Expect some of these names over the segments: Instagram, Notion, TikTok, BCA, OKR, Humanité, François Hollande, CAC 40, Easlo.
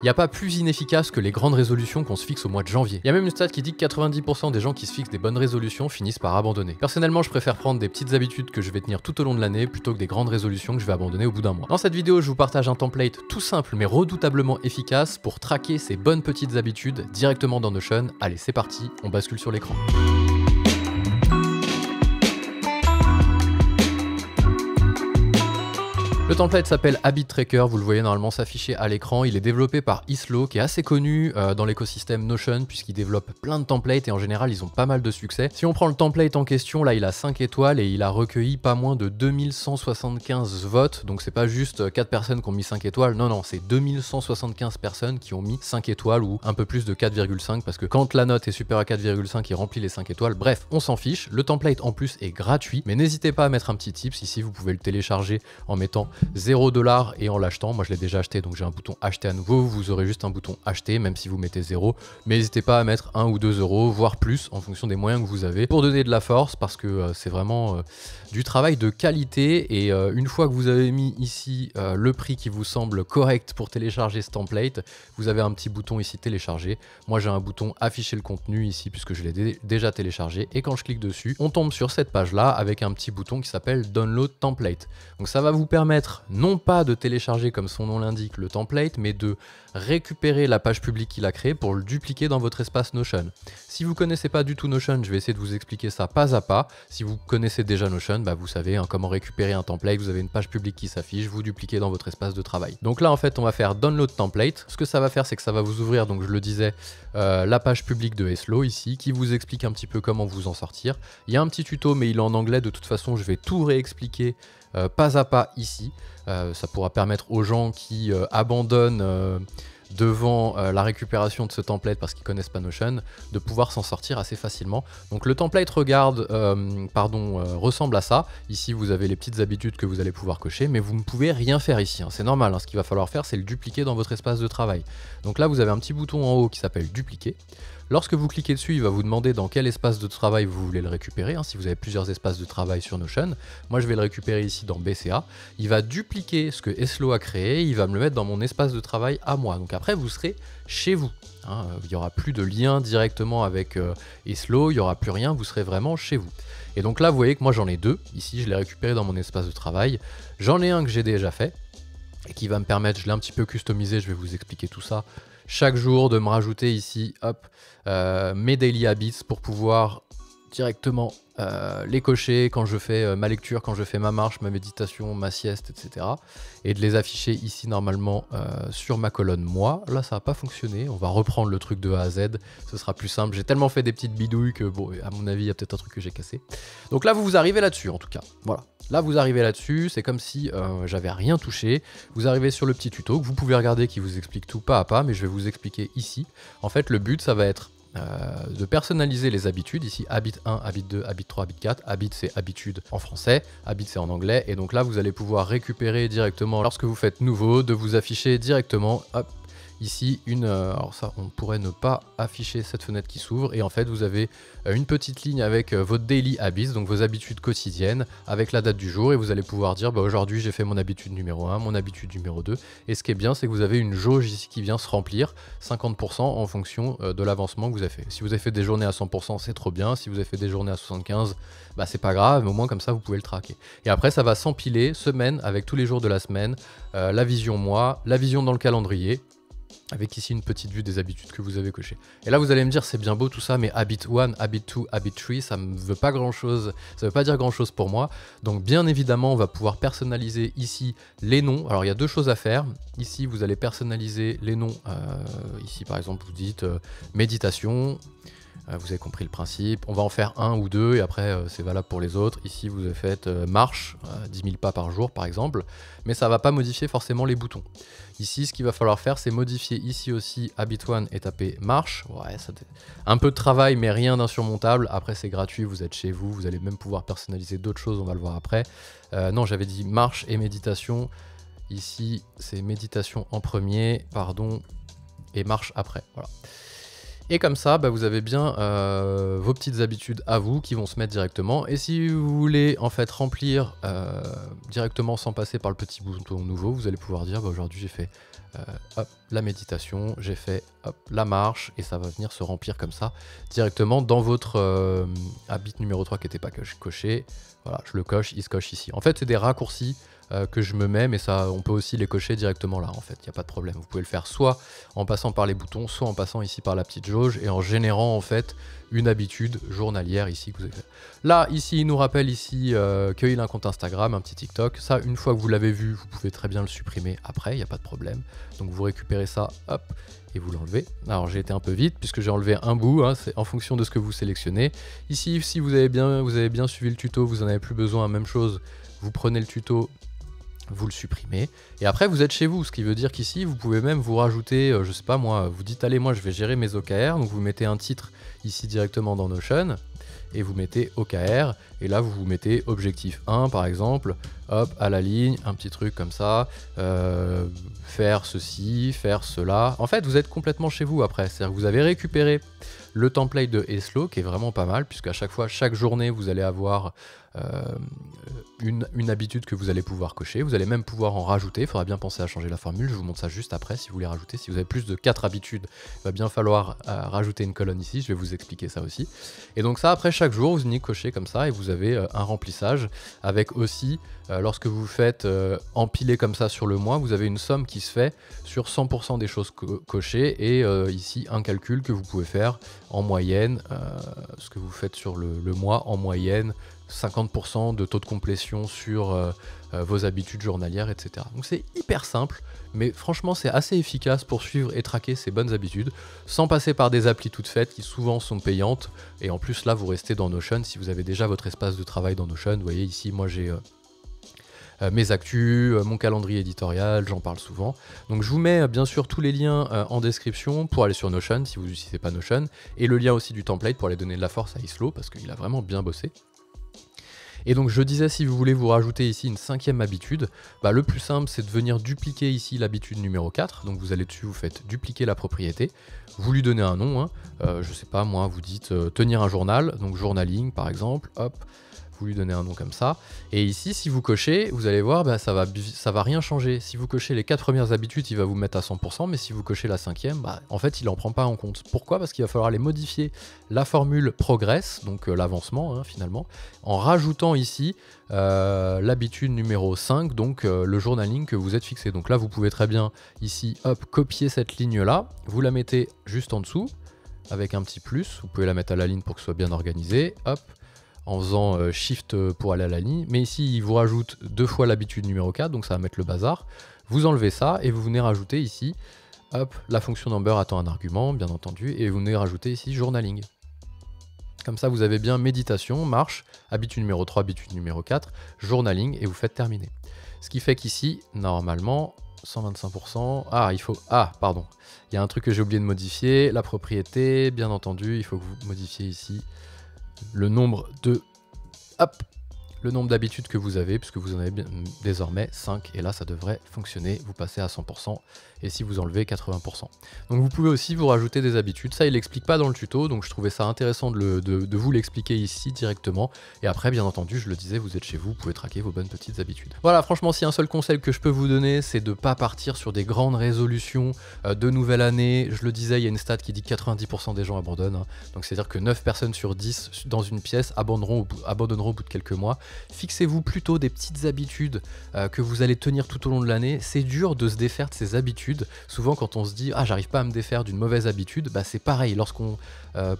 Il n'y a pas plus inefficace que les grandes résolutions qu'on se fixe au mois de janvier. Il y a même une stat qui dit que 90% des gens qui se fixent des bonnes résolutions finissent par abandonner. Personnellement, je préfère prendre des petites habitudes que je vais tenir tout au long de l'année plutôt que des grandes résolutions que je vais abandonner au bout d'un mois. Dans cette vidéo, je vous partage un template tout simple mais redoutablement efficace pour traquer ces bonnes petites habitudes directement dans Notion. Allez, c'est parti, on bascule sur l'écran. Le template s'appelle Habit Tracker, vous le voyez normalement s'afficher à l'écran. Il est développé par Easlo, qui est assez connu dans l'écosystème Notion, puisqu'il développe plein de templates et en général, ils ont pas mal de succès. Si on prend le template en question, là, il a 5 étoiles et il a recueilli pas moins de 2175 votes. Donc, c'est pas juste 4 personnes qui ont mis 5 étoiles. Non, non, c'est 2175 personnes qui ont mis 5 étoiles ou un peu plus de 4,5 parce que quand la note est supérieure à 4,5, il remplit les 5 étoiles. Bref, on s'en fiche. Le template en plus est gratuit, mais n'hésitez pas à mettre un petit tips. Ici, vous pouvez le télécharger en mettant 0$ et en l'achetant. Moi je l'ai déjà acheté, donc j'ai un bouton acheter à nouveau. Vous aurez juste un bouton acheter même si vous mettez 0, mais n'hésitez pas à mettre 1 ou 2 euros, voire plus en fonction des moyens que vous avez pour donner de la force, parce que c'est vraiment du travail de qualité. Et une fois que vous avez mis ici le prix qui vous semble correct pour télécharger ce template, vous avez un petit bouton ici télécharger. Moi j'ai un bouton afficher le contenu ici puisque je l'ai déjà téléchargé, et quand je clique dessus, on tombe sur cette page là avec un petit bouton qui s'appelle download template. Donc ça va vous permettre non pas de télécharger comme son nom l'indique le template, mais de récupérer la page publique qu'il a créée pour le dupliquer dans votre espace Notion. Si vous connaissez pas du tout Notion, je vais essayer de vous expliquer ça pas à pas. Si vous connaissez déjà Notion, bah vous savez comment récupérer un template. Vous avez une page publique qui s'affiche, vous dupliquez dans votre espace de travail. Donc là en fait on va faire download template. Ce que ça va faire, c'est que ça va vous ouvrir, donc je le disais, la page publique de Easlo ici qui vous explique un petit peu comment vous en sortir. Il y a un petit tuto mais il est en anglais, de toute façon je vais tout réexpliquer pas à pas ici. Ça pourra permettre aux gens qui abandonnent devant la récupération de ce template parce qu'ils connaissent pas Notion de pouvoir s'en sortir assez facilement. Donc le template ressemble à ça. Ici vous avez les petites habitudes que vous allez pouvoir cocher, mais vous ne pouvez rien faire ici, hein. C'est normal, hein. Ce qu'il va falloir faire, c'est le dupliquer dans votre espace de travail. Donc là vous avez un petit bouton en haut qui s'appelle dupliquer. Lorsque vous cliquez dessus, il va vous demander dans quel espace de travail vous voulez le récupérer, hein, si vous avez plusieurs espaces de travail sur Notion. Moi, je vais le récupérer ici dans BCA. Il va dupliquer ce que Easlo a créé, il va me le mettre dans mon espace de travail à moi. Donc après, vous serez chez vous. Hein, il n'y aura plus de lien directement avec Easlo, il n'y aura plus rien, vous serez vraiment chez vous. Et donc là, vous voyez que moi, j'en ai deux. Ici, je l'ai récupéré dans mon espace de travail. J'en ai un que j'ai déjà fait et qui va me permettre, je l'ai un petit peu customisé, je vais vous expliquer tout ça. Chaque jour de me rajouter ici mes daily habits pour pouvoir directement les cocher quand je fais ma lecture, quand je fais ma marche, ma méditation, ma sieste, etc. Et de les afficher ici normalement sur ma colonne moi. Là ça n'a pas fonctionné, on va reprendre le truc de A à Z, ce sera plus simple. J'ai tellement fait des petites bidouilles que bon, à mon avis il y a peut-être un truc que j'ai cassé. Donc là vous arrivez là-dessus en tout cas, voilà. Là vous arrivez là-dessus, c'est comme si j'avais rien touché. Vous arrivez sur le petit tuto que vous pouvez regarder qui vous explique tout pas à pas, mais je vais vous expliquer ici. En fait le but ça va être de personnaliser les habitudes, ici habit 1, habit 2, habit 3, habit 4, habit c'est habitude en français, habit c'est en anglais, et donc là vous allez pouvoir récupérer directement lorsque vous faites nouveau, de vous afficher directement, hop, ici une, alors ça on pourrait ne pas afficher cette fenêtre qui s'ouvre, et en fait vous avez une petite ligne avec votre daily habits, donc vos habitudes quotidiennes avec la date du jour, et vous allez pouvoir dire bah, aujourd'hui j'ai fait mon habitude numéro 1, mon habitude numéro 2, et ce qui est bien c'est que vous avez une jauge ici qui vient se remplir 50% en fonction de l'avancement que vous avez fait. Si vous avez fait des journées à 100% c'est trop bien, si vous avez fait des journées à 75% bah, c'est pas grave, mais au moins comme ça vous pouvez le traquer. Et après ça va s'empiler semaine avec tous les jours de la semaine, la vision mois, la vision dans le calendrier, avec ici une petite vue des habitudes que vous avez cochées. Et là vous allez me dire c'est bien beau tout ça, mais habit 1, habit 2, habit 3, ça ne veut pas grand chose, ça veut pas dire grand chose pour moi. Donc bien évidemment on va pouvoir personnaliser ici les noms. Alors il y a deux choses à faire. Ici vous allez personnaliser les noms. Ici par exemple vous dites méditation. Vous avez compris le principe, on va en faire un ou deux et après c'est valable pour les autres. Ici vous faites marche, 10 000 pas par jour par exemple, mais ça va pas modifier forcément les boutons. Ici ce qu'il va falloir faire c'est modifier ici aussi habit 1 et taper marche. Ouais, ça un peu de travail mais rien d'insurmontable, après c'est gratuit, vous êtes chez vous, vous allez même pouvoir personnaliser d'autres choses, on va le voir après. Non j'avais dit marche et méditation, ici c'est méditation en premier, pardon, et marche après, voilà. Et comme ça, bah, vous avez bien vos petites habitudes à vous qui vont se mettre directement. Et si vous voulez en fait remplir directement sans passer par le petit bouton nouveau, vous allez pouvoir dire bah, aujourd'hui j'ai fait hop, la méditation, j'ai fait hop, la marche, et ça va venir se remplir comme ça directement dans votre habit numéro 3 qui n'était pas coché. Voilà, je le coche, il se coche ici. En fait, c'est des raccourcis que je me mets, mais ça, on peut aussi les cocher directement là, en fait, il n'y a pas de problème. Vous pouvez le faire soit en passant par les boutons, soit en passant ici par la petite jauge et en générant en fait une habitude journalière ici que vous avez fait. Là, ici, il nous rappelle ici qu'il a un compte Instagram, un petit TikTok. Ça, une fois que vous l'avez vu, vous pouvez très bien le supprimer après, il n'y a pas de problème. Donc vous récupérez ça, hop, et vous l'enlevez. Alors j'ai été un peu vite puisque j'ai enlevé un bout, hein, c'est en fonction de ce que vous sélectionnez. Ici, si vous avez bien suivi le tuto, vous n'en avez plus besoin, même chose, vous prenez le tuto, vous le supprimez et après vous êtes chez vous, ce qui veut dire qu'ici vous pouvez même vous rajouter, je sais pas moi, vous dites allez moi je vais gérer mes OKR, donc vous mettez un titre ici directement dans Notion et vous mettez OKR et là vous vous mettez objectif 1 par exemple, hop à la ligne, un petit truc comme ça, faire ceci, faire cela, en fait vous êtes complètement chez vous après, c'est-à-dire que vous avez récupéré le template de Easlo qui est vraiment pas mal puisqu'à chaque fois, chaque journée vous allez avoir une habitude que vous allez pouvoir cocher, vous allez même pouvoir en rajouter, il faudra bien penser à changer la formule, je vous montre ça juste après si vous voulez rajouter, si vous avez plus de 4 habitudes, il va bien falloir rajouter une colonne ici, je vais vous expliquer ça aussi. Et donc ça après chaque jour vous venez cocher comme ça et vous avez un remplissage avec aussi, lorsque vous faites empiler comme ça sur le mois, vous avez une somme qui se fait sur 100% des choses cochées et ici un calcul que vous pouvez faire en moyenne, ce que vous faites sur le mois en moyenne, 50% de taux de complétion sur vos habitudes journalières, etc. Donc c'est hyper simple, mais franchement c'est assez efficace pour suivre et traquer ces bonnes habitudes sans passer par des applis toutes faites qui souvent sont payantes. Et en plus là vous restez dans Notion, si vous avez déjà votre espace de travail dans Notion, vous voyez ici moi j'ai mes actus, mon calendrier éditorial, j'en parle souvent. Donc je vous mets bien sûr tous les liens en description pour aller sur Notion si vous n'utilisez pas Notion, et le lien aussi du template pour aller donner de la force à Easlo parce qu'il a vraiment bien bossé. Et donc je disais, si vous voulez vous rajouter ici une 5e habitude, bah le plus simple c'est de venir dupliquer ici l'habitude numéro 4, donc vous allez dessus, vous faites dupliquer la propriété, vous lui donnez un nom, hein. Je sais pas moi, vous dites tenir un journal, donc journaling par exemple, hop, vous lui donnez un nom comme ça, et ici si vous cochez, vous allez voir, bah, ça va rien changer. Si vous cochez les 4 premières habitudes, il va vous mettre à 100%, mais si vous cochez la 5e, bah, en fait il en prend pas en compte. Pourquoi? Parce qu'il va falloir les modifier, la formule progresse, donc l'avancement hein, finalement, en rajoutant ici l'habitude numéro 5, donc le journaling que vous êtes fixé. Donc là vous pouvez très bien ici, hop, copier cette ligne là, vous la mettez juste en dessous, avec un petit plus, vous pouvez la mettre à la ligne pour que ce soit bien organisé, hop, en faisant shift pour aller à la ligne, mais ici il vous rajoute 2 fois l'habitude numéro 4, donc ça va mettre le bazar. Vous enlevez ça et vous venez rajouter ici, hop, la fonction number attend un argument, bien entendu, et vous venez rajouter ici journaling. Comme ça vous avez bien méditation, marche, habitude numéro 3, habitude numéro 4, journaling, et vous faites terminer. Ce qui fait qu'ici, normalement, 125%, ah il faut, ah pardon, il y a un truc que j'ai oublié de modifier, la propriété, bien entendu, il faut que vous modifiez ici le nombre de, hop, le nombre d'habitudes que vous avez, puisque vous en avez bien, désormais 5, et là ça devrait fonctionner, vous passez à 100%, et si vous enlevez 80%. Donc vous pouvez aussi vous rajouter des habitudes, ça il l'explique pas dans le tuto, donc je trouvais ça intéressant de vous l'expliquer ici directement, et après bien entendu, je le disais, vous êtes chez vous, vous pouvez traquer vos bonnes petites habitudes. Voilà, franchement, si un seul conseil que je peux vous donner, c'est de pas partir sur des grandes résolutions de nouvelle année, je le disais, il y a une stat qui dit que 90% des gens abandonnent, hein. Donc c'est-à-dire que 9 personnes sur 10 dans une pièce abandonneront au bout de quelques mois. Fixez-vous plutôt des petites habitudes que vous allez tenir tout au long de l'année. C'est dur de se défaire de ces habitudes. Souvent quand on se dit « Ah, j'arrive pas à me défaire d'une mauvaise habitude », bah c'est pareil. Lorsqu'on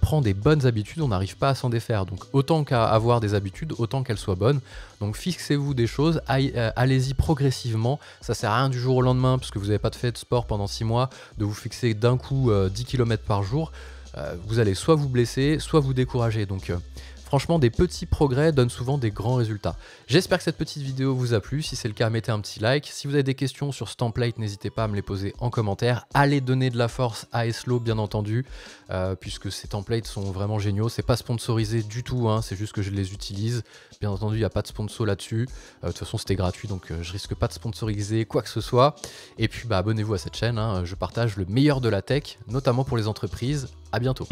prend des bonnes habitudes, on n'arrive pas à s'en défaire. Donc autant qu'à avoir des habitudes, autant qu'elles soient bonnes. Donc fixez-vous des choses, allez-y progressivement. Ça sert à rien du jour au lendemain, puisque vous n'avez pas fait de sport pendant 6 mois, de vous fixer d'un coup 10 km par jour. Vous allez soit vous blesser, soit vous décourager. Donc franchement, des petits progrès donnent souvent des grands résultats. J'espère que cette petite vidéo vous a plu. Si c'est le cas, mettez un petit like. Si vous avez des questions sur ce template, n'hésitez pas à me les poser en commentaire. Allez donner de la force à Easlo, bien entendu, puisque ces templates sont vraiment géniaux. C'est pas sponsorisé du tout, hein, c'est juste que je les utilise. Bien entendu, il n'y a pas de sponsor là-dessus. De toute façon, c'était gratuit, donc je risque pas de sponsoriser quoi que ce soit. Et puis, bah, abonnez-vous à cette chaîne, hein, je partage le meilleur de la tech, notamment pour les entreprises. À bientôt.